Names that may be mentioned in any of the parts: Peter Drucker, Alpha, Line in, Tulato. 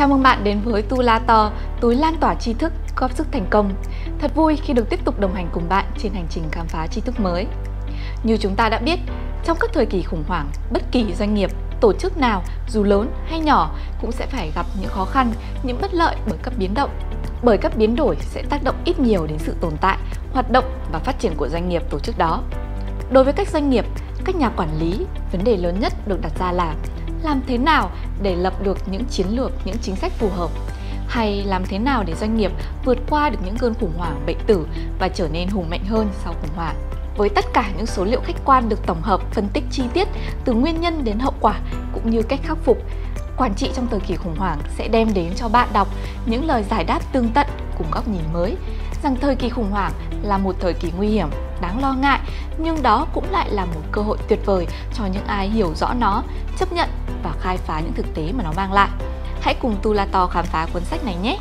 Chào mừng bạn đến với Tulato, túi lan tỏa tri thức, góp sức thành công. Thật vui khi được tiếp tục đồng hành cùng bạn trên hành trình khám phá tri thức mới. Như chúng ta đã biết, trong các thời kỳ khủng hoảng, bất kỳ doanh nghiệp, tổ chức nào, dù lớn hay nhỏ, cũng sẽ phải gặp những khó khăn, những bất lợi bởi các biến đổi sẽ tác động ít nhiều đến sự tồn tại, hoạt động và phát triển của doanh nghiệp tổ chức đó. Đối với các doanh nghiệp, các nhà quản lý, vấn đề lớn nhất được đặt ra là làm thế nào để lập được những chiến lược, những chính sách phù hợp, hay làm thế nào để doanh nghiệp vượt qua được những cơn khủng hoảng bệnh tử và trở nên hùng mạnh hơn sau khủng hoảng. Với tất cả những số liệu khách quan được tổng hợp, phân tích chi tiết từ nguyên nhân đến hậu quả cũng như cách khắc phục, quản trị trong thời kỳ khủng hoảng sẽ đem đến cho bạn đọc những lời giải đáp tương tận cùng góc nhìn mới, rằng thời kỳ khủng hoảng là một thời kỳ nguy hiểm, đáng lo ngại, nhưng đó cũng lại là một cơ hội tuyệt vời cho những ai hiểu rõ nó, chấp nhận và khai phá những thực tế mà nó mang lại. Hãy cùng Tulato khám phá cuốn sách này nhé!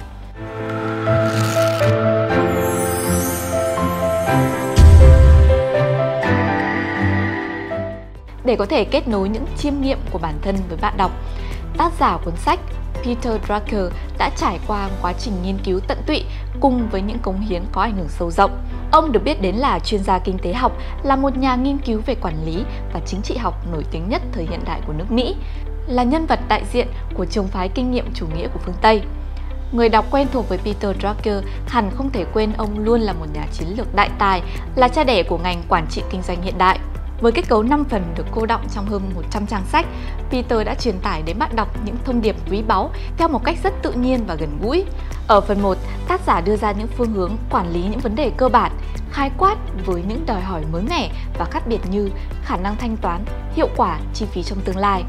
Để có thể kết nối những chiêm nghiệm của bản thân với bạn đọc, tác giả cuốn sách Peter Drucker đã trải qua một quá trình nghiên cứu tận tụy cùng với những cống hiến có ảnh hưởng sâu rộng. Ông được biết đến là chuyên gia kinh tế học, là một nhà nghiên cứu về quản lý và chính trị học nổi tiếng nhất thời hiện đại của nước Mỹ, là nhân vật đại diện của trường phái kinh nghiệm chủ nghĩa của phương Tây. Người đọc quen thuộc với Peter Drucker hẳn không thể quên ông luôn là một nhà chiến lược đại tài, là cha đẻ của ngành quản trị kinh doanh hiện đại. Với kết cấu 5 phần được cô đọng trong hơn 100 trang sách, Peter đã truyền tải đến bạn đọc những thông điệp quý báu theo một cách rất tự nhiên và gần gũi. Ở phần 1, tác giả đưa ra những phương hướng quản lý những vấn đề cơ bản, khái quát với những đòi hỏi mới mẻ và khác biệt như khả năng thanh toán, hiệu quả, chi phí trong tương lai,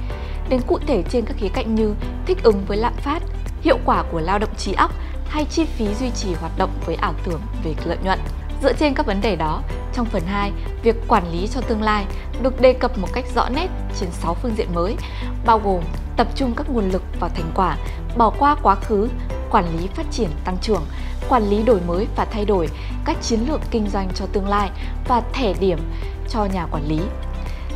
đến cụ thể trên các khía cạnh như thích ứng với lạm phát, hiệu quả của lao động trí óc hay chi phí duy trì hoạt động với ảo tưởng về lợi nhuận. Dựa trên các vấn đề đó, trong phần 2, việc quản lý cho tương lai được đề cập một cách rõ nét trên 6 phương diện mới, bao gồm tập trung các nguồn lực vào thành quả, bỏ qua quá khứ, quản lý phát triển tăng trưởng, quản lý đổi mới và thay đổi, các chiến lược kinh doanh cho tương lai và thẻ điểm cho nhà quản lý.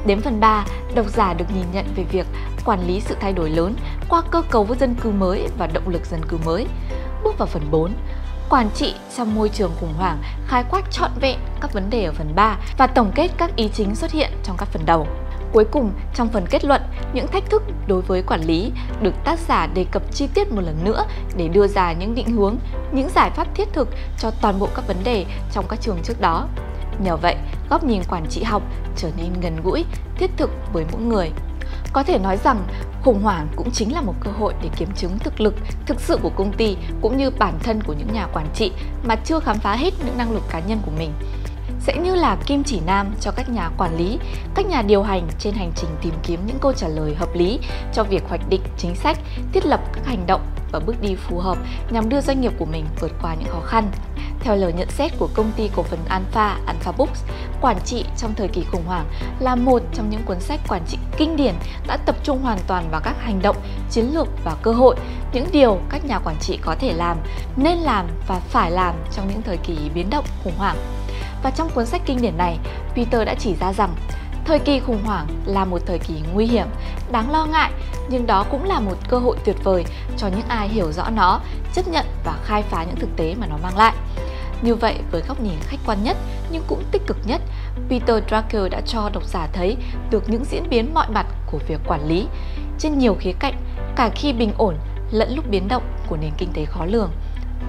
Đến phần 3, độc giả được nhìn nhận về việc quản lý sự thay đổi lớn qua cơ cấu dân cư mới và động lực dân cư mới. Bước vào phần 4, quản trị trong môi trường khủng hoảng, khái quát trọn vẹn các vấn đề ở phần 3 và tổng kết các ý chính xuất hiện trong các phần đầu. Cuối cùng, trong phần kết luận, những thách thức đối với quản lý được tác giả đề cập chi tiết một lần nữa để đưa ra những định hướng, những giải pháp thiết thực cho toàn bộ các vấn đề trong các trường trước đó. Nhờ vậy, góc nhìn quản trị học trở nên gần gũi, thiết thực với mỗi người. Có thể nói rằng, khủng hoảng cũng chính là một cơ hội để kiểm chứng thực lực thực sự của công ty cũng như bản thân của những nhà quản trị mà chưa khám phá hết những năng lực cá nhân của mình. Sẽ như là kim chỉ nam cho các nhà quản lý, các nhà điều hành trên hành trình tìm kiếm những câu trả lời hợp lý cho việc hoạch định chính sách, thiết lập các hành động và bước đi phù hợp nhằm đưa doanh nghiệp của mình vượt qua những khó khăn. Theo lời nhận xét của công ty cổ phần Alpha, Alpha Books, quản trị trong thời kỳ khủng hoảng là một trong những cuốn sách quản trị kinh điển đã tập trung hoàn toàn vào các hành động, chiến lược và cơ hội, những điều các nhà quản trị có thể làm, nên làm và phải làm trong những thời kỳ biến động khủng hoảng. Và trong cuốn sách kinh điển này, Peter đã chỉ ra rằng thời kỳ khủng hoảng là một thời kỳ nguy hiểm, đáng lo ngại, nhưng đó cũng là một cơ hội tuyệt vời cho những ai hiểu rõ nó, chấp nhận và khai phá những thực tế mà nó mang lại. Như vậy, với góc nhìn khách quan nhất nhưng cũng tích cực nhất, Peter Drucker đã cho độc giả thấy được những diễn biến mọi mặt của việc quản lý trên nhiều khía cạnh, cả khi bình ổn lẫn lúc biến động của nền kinh tế khó lường.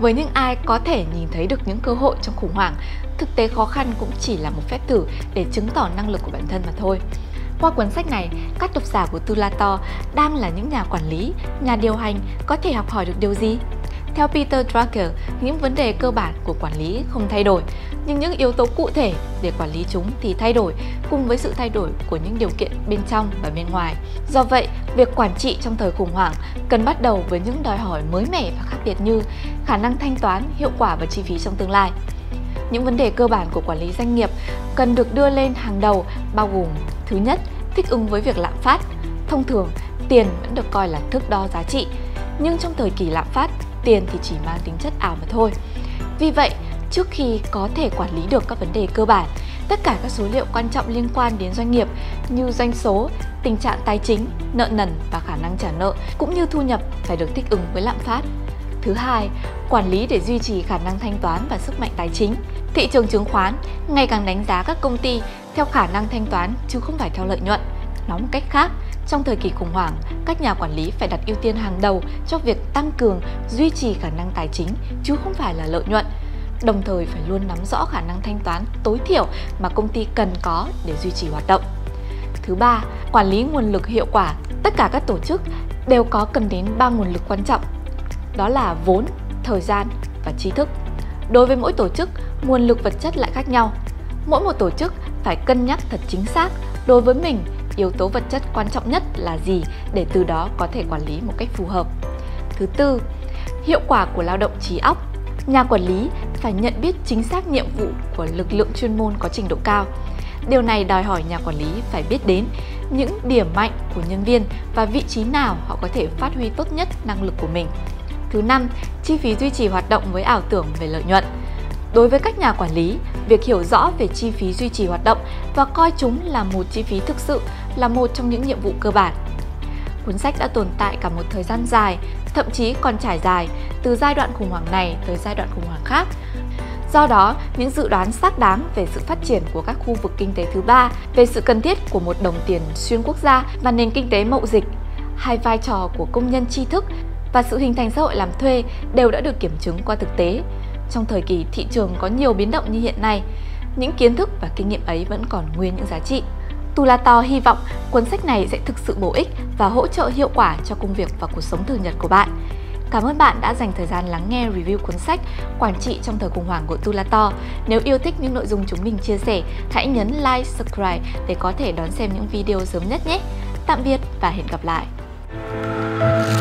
Với những ai có thể nhìn thấy được những cơ hội trong khủng hoảng, thực tế khó khăn cũng chỉ là một phép thử để chứng tỏ năng lực của bản thân mà thôi. Qua cuốn sách này, các độc giả của Tulato đang là những nhà quản lý, nhà điều hành có thể học hỏi được điều gì? Theo Peter Drucker, những vấn đề cơ bản của quản lý không thay đổi, nhưng những yếu tố cụ thể để quản lý chúng thì thay đổi cùng với sự thay đổi của những điều kiện bên trong và bên ngoài. Do vậy, việc quản trị trong thời khủng hoảng cần bắt đầu với những đòi hỏi mới mẻ và khác biệt như khả năng thanh toán, hiệu quả và chi phí trong tương lai. Những vấn đề cơ bản của quản lý doanh nghiệp cần được đưa lên hàng đầu bao gồm: thứ nhất, thích ứng với việc lạm phát. Thông thường, tiền vẫn được coi là thước đo giá trị, nhưng trong thời kỳ lạm phát, tiền thì chỉ mang tính chất ảo mà thôi. Vì vậy, trước khi có thể quản lý được các vấn đề cơ bản. Tất cả các số liệu quan trọng liên quan đến doanh nghiệp như doanh số, tình trạng tài chính, nợ nần và khả năng trả nợ cũng như thu nhập phải được thích ứng với lạm phát. Thứ hai, quản lý để duy trì khả năng thanh toán và sức mạnh tài chính. Thị trường chứng khoán ngày càng đánh giá các công ty theo khả năng thanh toán chứ không phải theo lợi nhuận. Nói một cách khác, trong thời kỳ khủng hoảng, các nhà quản lý phải đặt ưu tiên hàng đầu cho việc tăng cường duy trì khả năng tài chính chứ không phải là lợi nhuận. Đồng thời phải luôn nắm rõ khả năng thanh toán tối thiểu mà công ty cần có để duy trì hoạt động. Thứ ba, quản lý nguồn lực hiệu quả. Tất cả các tổ chức đều có cần đến 3 nguồn lực quan trọng, đó là vốn, thời gian và tri thức. Đối với mỗi tổ chức, nguồn lực vật chất lại khác nhau. Mỗi một tổ chức phải cân nhắc thật chính xác đối với mình yếu tố vật chất quan trọng nhất là gì để từ đó có thể quản lý một cách phù hợp. Thứ tư, hiệu quả của lao động trí óc. Nhà quản lý phải nhận biết chính xác nhiệm vụ của lực lượng chuyên môn có trình độ cao. Điều này đòi hỏi nhà quản lý phải biết đến những điểm mạnh của nhân viên và vị trí nào họ có thể phát huy tốt nhất năng lực của mình. Thứ năm, chi phí duy trì hoạt động với ảo tưởng về lợi nhuận. Đối với các nhà quản lý, việc hiểu rõ về chi phí duy trì hoạt động và coi chúng là một chi phí thực sự là một trong những nhiệm vụ cơ bản. Cuốn sách đã tồn tại cả một thời gian dài, thậm chí còn trải dài từ giai đoạn khủng hoảng này tới giai đoạn khủng hoảng khác. Do đó, những dự đoán xác đáng về sự phát triển của các khu vực kinh tế thứ ba, về sự cần thiết của một đồng tiền xuyên quốc gia và nền kinh tế mậu dịch, hay vai trò của công nhân tri thức và sự hình thành xã hội làm thuê đều đã được kiểm chứng qua thực tế. Trong thời kỳ thị trường có nhiều biến động như hiện nay, những kiến thức và kinh nghiệm ấy vẫn còn nguyên những giá trị. Tulato hy vọng cuốn sách này sẽ thực sự bổ ích và hỗ trợ hiệu quả cho công việc và cuộc sống thường nhật của bạn. Cảm ơn bạn đã dành thời gian lắng nghe review cuốn sách Quản trị trong thời khủng hoảng của Tulato. Nếu yêu thích những nội dung chúng mình chia sẻ, hãy nhấn like, subscribe để có thể đón xem những video sớm nhất nhé. Tạm biệt và hẹn gặp lại!